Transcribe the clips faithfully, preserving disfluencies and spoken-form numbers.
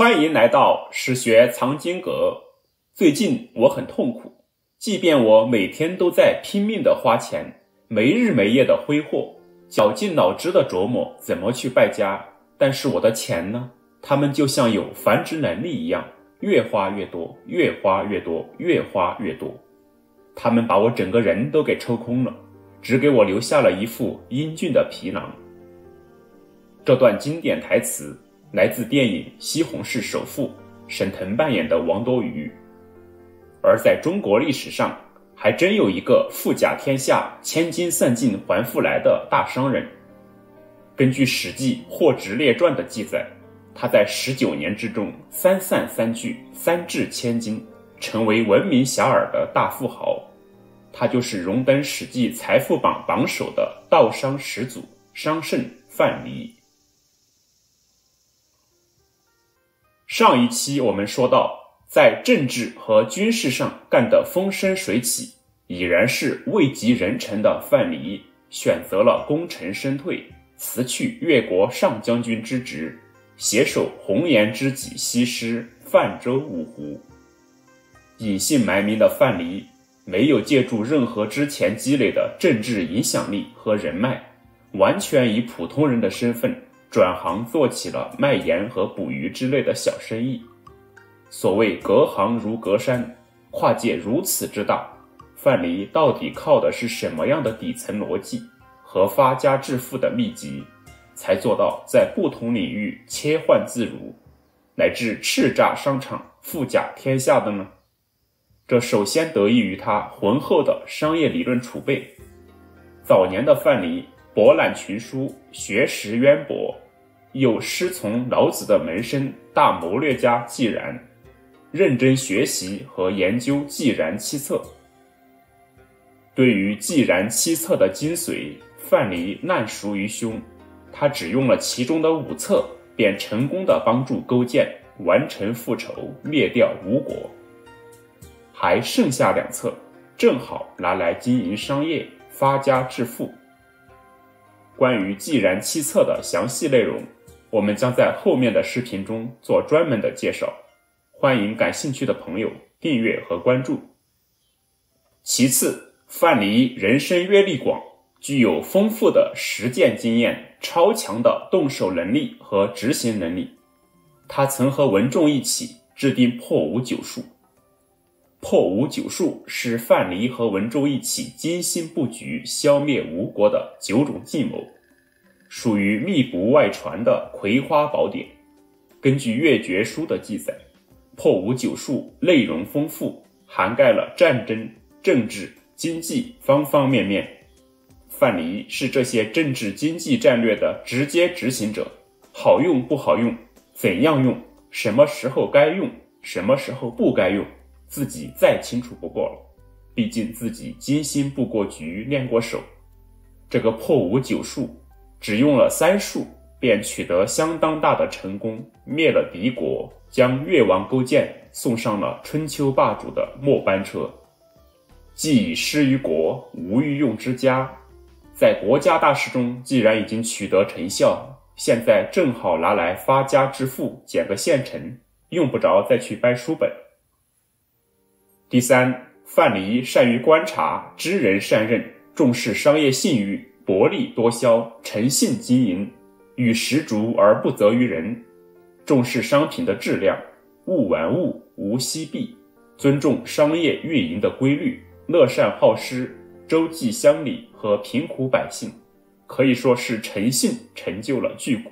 欢迎来到史学藏经阁。最近我很痛苦，即便我每天都在拼命的花钱，没日没夜的挥霍，绞尽脑汁的琢磨怎么去败家，但是我的钱呢？他们就像有繁殖能力一样，越花越多，越花越多，越花越多。他们把我整个人都给抽空了，只给我留下了一副英俊的皮囊。这段经典台词来自电影《西红柿首富》，沈腾扮演的王多鱼。而在中国历史上，还真有一个富甲天下、千金散尽还复来的大商人。根据《史记·货殖列传》的记载，他在十九年之中三散三聚，三掷千金，成为闻名遐迩的大富豪。他就是荣登《史记》财富榜榜首的盗商始祖商圣范蠡。上一期我们说到，在政治和军事上干得风生水起，已然是位极人臣的范蠡选择了功成身退，辞去越国上将军之职，携手红颜知己西施泛舟五湖。隐姓埋名的范蠡没有借助任何之前积累的政治影响力和人脉，完全以普通人的身份转行做起了卖盐和捕鱼之类的小生意。所谓隔行如隔山，跨界如此之大，范蠡到底靠的是什么样的底层逻辑和发家致富的秘籍，才做到在不同领域切换自如，乃至叱咤商场、富甲天下的呢？这首先得益于他浑厚的商业理论储备。早年的范蠡博览群书，学识渊博，有师从老子的门生大谋略家季然，认真学习和研究季然七策。对于季然七策的精髓，范蠡烂熟于胸，他只用了其中的五策，便成功的帮助勾践完成复仇，灭掉吴国。还剩下两策，正好拿来经营商业，发家致富。关于季然七策的详细内容，我们将在后面的视频中做专门的介绍，欢迎感兴趣的朋友订阅和关注。其次，范蠡人生阅历广，具有丰富的实践经验，超强的动手能力和执行能力。他曾和文仲一起制定破吴九术。破吴九术是范蠡和文仲一起精心布局消灭吴国的九种计谋，属于密不外传的葵花宝典。根据越绝书的记载，破吴九术内容丰富，涵盖了战争、政治、经济方方面面。范蠡是这些政治经济战略的直接执行者，好用不好用，怎样用，什么时候该用，什么时候不该用，自己再清楚不过了，毕竟自己精心布过局，练过手。这个破吴九术只用了三术，便取得相当大的成功，灭了敌国，将越王勾践送上了春秋霸主的末班车。既已失于国，无欲用之家，在国家大事中既然已经取得成效，现在正好拿来发家致富，捡个现成，用不着再去掰书本。第三，范蠡善于观察，知人善任，重视商业信誉，薄利多销，诚信经营，与时逐而不责于人，重视商品的质量，物玩物，无息弊，尊重商业运营的规律，乐善好施，周济乡里和贫苦百姓，可以说是诚信成就了巨贾。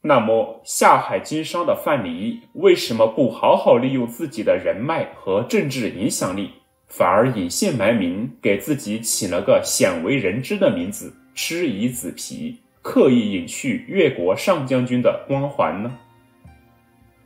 那么下海经商的范蠡为什么不好好利用自己的人脉和政治影响力，反而隐姓埋名，给自己起了个鲜为人知的名字蚩夷子皮，刻意隐去越国上将军的光环呢？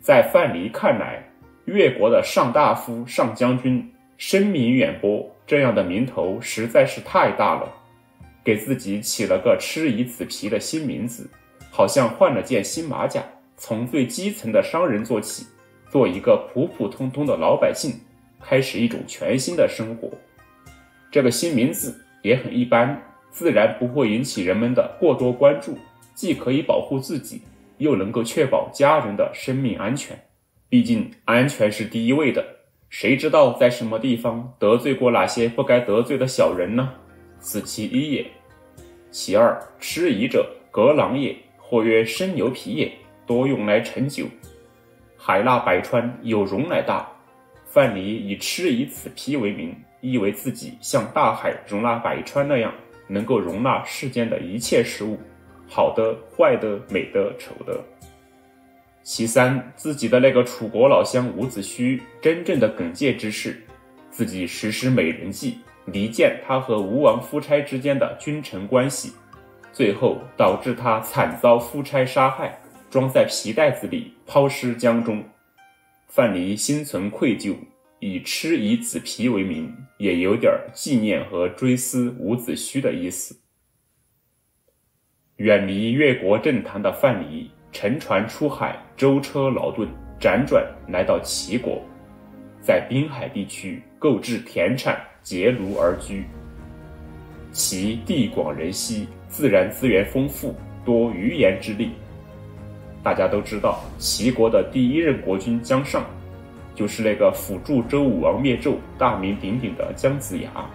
在范蠡看来，越国的上大夫、上将军声名远播，这样的名头实在是太大了，给自己起了个蚩夷子皮的新名字，好像换了件新马甲，从最基层的商人做起，做一个普普通通的老百姓，开始一种全新的生活。这个新名字也很一般，自然不会引起人们的过多关注，既可以保护自己，又能够确保家人的生命安全。毕竟安全是第一位的，谁知道在什么地方得罪过哪些不该得罪的小人呢？此其一也。其二，吃夷者，革囊也，或曰生牛皮也，多用来盛酒。海纳百川，有容乃大。范蠡以吃夷此批为名，意为自己像大海容纳百川那样，能够容纳世间的一切事物，好的、坏的、美的、丑的。其三，自己的那个楚国老乡伍子胥真正的耿介之士，自己实施美人计，离间他和吴王夫差之间的君臣关系，最后导致他惨遭夫差杀害，装在皮袋子里抛尸江中。范蠡心存愧疚，以吃夷子皮为名，也有点纪念和追思伍子胥的意思。远离越国政坛的范蠡，乘船出海，舟车劳顿，辗转来到齐国，在滨海地区购置田产，结庐而居。其地广人稀，自然资源丰富，多渔盐之力。大家都知道，齐国的第一任国君姜尚，就是那个辅助周武王灭纣大名鼎鼎的姜子牙，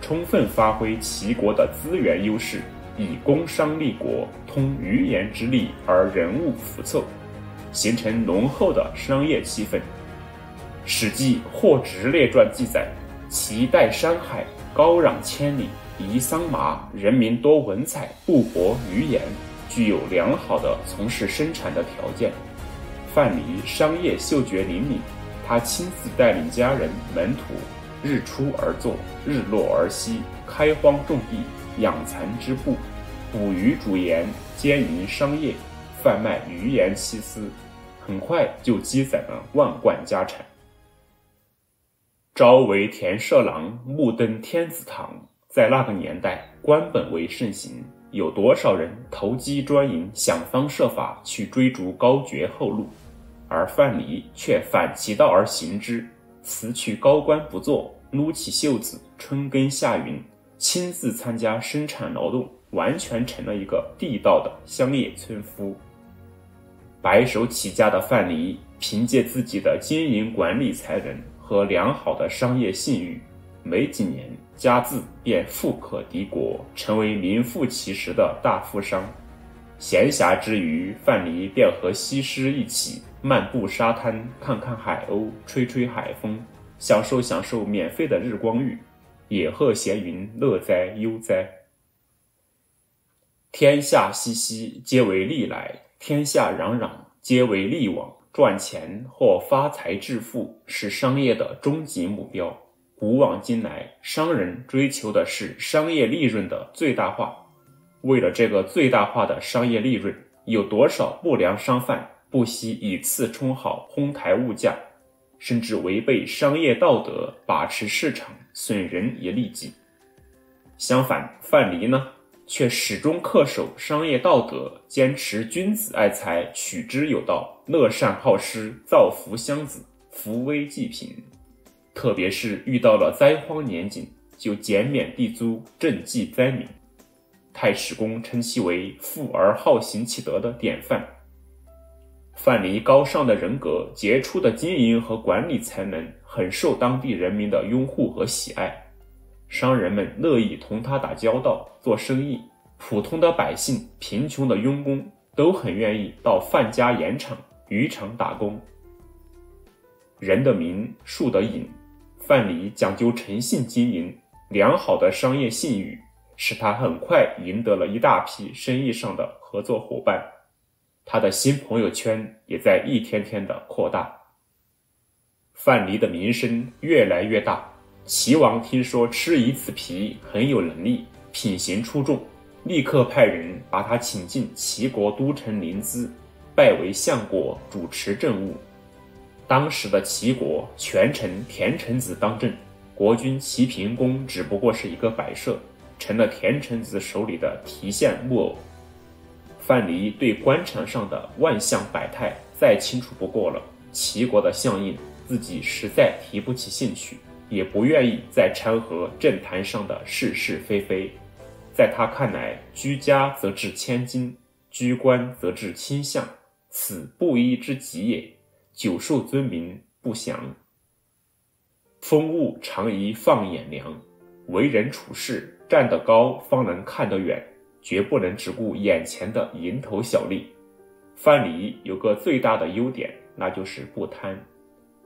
充分发挥齐国的资源优势，以工商立国，通渔盐之力而人物辅凑，形成浓厚的商业气氛。《史记·霍侄列传》记载，齐代山海，高壤千里，夷桑麻，人民多文采，布帛渔盐，具有良好的从事生产的条件。范蠡商业嗅觉灵敏，他亲自带领家人门徒，日出而作，日落而息，开荒种地，养蚕织布，捕鱼煮盐，兼营商业，贩卖鱼盐细丝，很快就积攒了万贯家产。朝为田舍郎，暮登天子堂，在那个年代，官本位盛行，有多少人投机专营，想方设法去追逐高爵厚禄，而范蠡却反其道而行之，辞去高官不做，撸起袖子，春耕夏耘，亲自参加生产劳动，完全成了一个地道的乡野村夫。白手起家的范蠡，凭借自己的经营管理才能和良好的商业信誉，没几年家自便富可敌国，成为名副其实的大富商。闲暇之余，范蠡便和西施一起漫步沙滩，看看海鸥，吹吹海风，享受享受免费的日光浴，野鹤闲云，乐哉悠哉。天下熙熙，皆为利来；天下攘攘，皆为利往。赚钱或发财致富，是商业的终极目标。古往今来，商人追求的是商业利润的最大化。为了这个最大化的商业利润，有多少不良商贩不惜以次充好，哄抬物价，甚至违背商业道德，把持市场，损人也利己。相反，范蠡呢，却始终恪守商业道德，坚持君子爱财，取之有道，乐善好施，造福乡子，扶危济贫。特别是遇到了灾荒年景，就减免地租，赈济灾民。太史公称其为富而好行其德的典范。范蠡高尚的人格，杰出的经营和管理才能，很受当地人民的拥护和喜爱。商人们乐意同他打交道、做生意，普通的百姓、贫穷的佣工都很愿意到范家盐场、渔场打工。人的名，树的影，范蠡讲究诚信经营，良好的商业信誉，使他很快赢得了一大批生意上的合作伙伴。他的新朋友圈也在一天天的扩大。范蠡的名声越来越大，齐王听说吃夷子皮很有能力，品行出众，立刻派人把他请进齐国都城临淄，拜为相国，主持政务。当时的齐国权臣田成子当政，国君齐平公只不过是一个摆设，成了田成子手里的提线木偶。范蠡对官场上的万象百态再清楚不过了，齐国的相印自己实在提不起兴趣，也不愿意再掺和政坛上的是是非非。在他看来，居家则治千金，居官则治倾向，此布衣之极也，久受尊民不详。风物常宜放眼量，为人处事，站得高方能看得远，绝不能只顾眼前的蝇头小利。范蠡有个最大的优点，那就是不贪。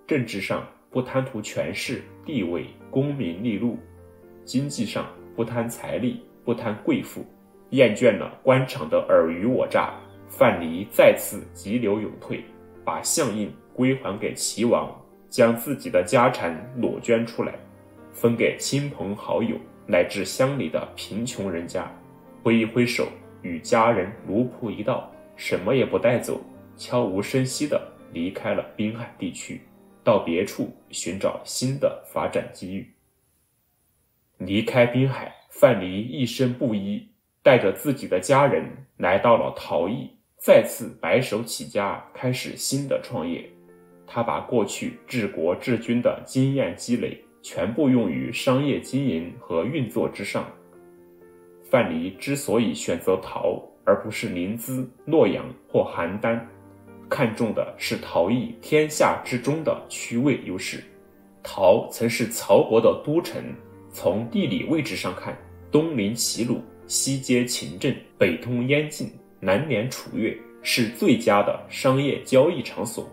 政治上不贪图权势、地位、功名利禄；经济上不贪财力、不贪贵妇。厌倦了官场的尔虞我诈，范蠡再次急流勇退，把相印归还给齐王，将自己的家产裸捐出来，分给亲朋好友乃至乡里的贫穷人家。挥一挥手，与家人奴仆一道，什么也不带走，悄无声息地离开了滨海地区，到别处寻找新的发展机遇。离开滨海，范蠡一身布衣，带着自己的家人来到了陶邑，再次白手起家，开始新的创业。他把过去治国治军的经验积累全部用于商业经营和运作之上。范蠡之所以选择陶而不是临淄、洛阳或邯郸，看重的是陶邑天下之中的区位优势。陶曾是曹国的都城，从地理位置上看，东临齐鲁，西接秦郑，北通燕晋，南连楚越，是最佳的商业交易场所。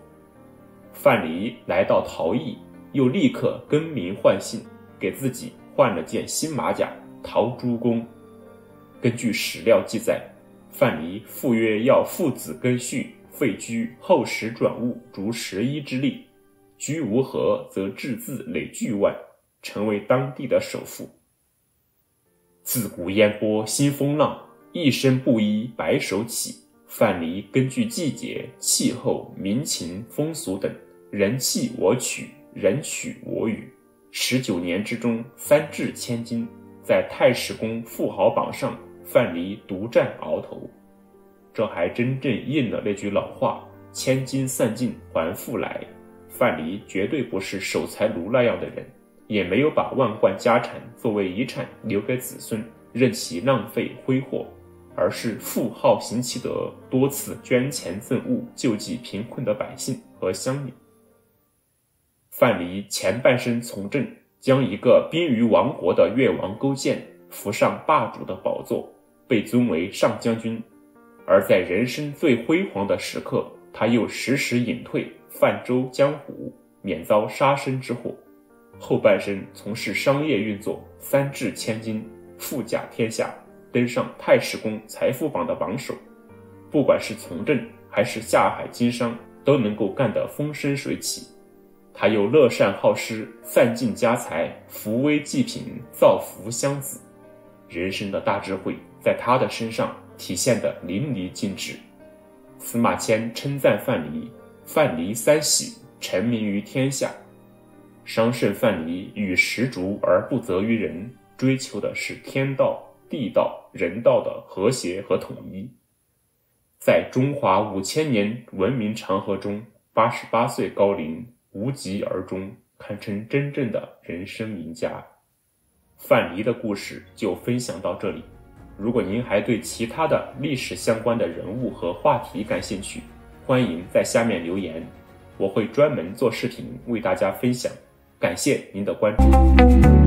范蠡来到陶邑，又立刻更名换姓，给自己换了件新马甲——陶朱公。根据史料记载，范蠡赴约要父子赓续，废居后时转物逐十一之力，居无何则治自累巨万，成为当地的首富。自古烟波新风浪，一身布衣白手起。范蠡根据季节、气候、民情、风俗等，人弃我取，人取我与。十九年之中，三掷千金，在太史公富豪榜上，范蠡独占鳌头。这还真正应了那句老话：千金散尽还复来。范蠡绝对不是守财奴那样的人，也没有把万贯家产作为遗产留给子孙，任其浪费挥霍，而是富好行其德，多次捐钱赠物，救济贫困的百姓和乡里。范蠡前半生从政，将一个濒于亡国的越王勾践扶上霸主的宝座，被尊为上将军。而在人生最辉煌的时刻，他又时时隐退，泛舟江湖，免遭杀身之祸。后半生从事商业运作，三掷千金，富甲天下，登上太史公财富榜的榜首。不管是从政还是下海经商，都能够干得风生水起。他又乐善好施，散尽家财，扶危济贫，造福乡子。人生的大智慧在他的身上体现得淋漓尽致。司马迁称赞范蠡：“范蠡三喜，成名于天下。”商圣范蠡与十足而不责于人，追求的是天道、地道、人道的和谐和统一。在中华五千年文明长河中，八十八岁高龄无疾而终，堪称真正的人生赢家。范蠡的故事就分享到这里。如果您还对其他的历史相关的人物和话题感兴趣，欢迎在下面留言，我会专门做视频为大家分享。感谢您的关注。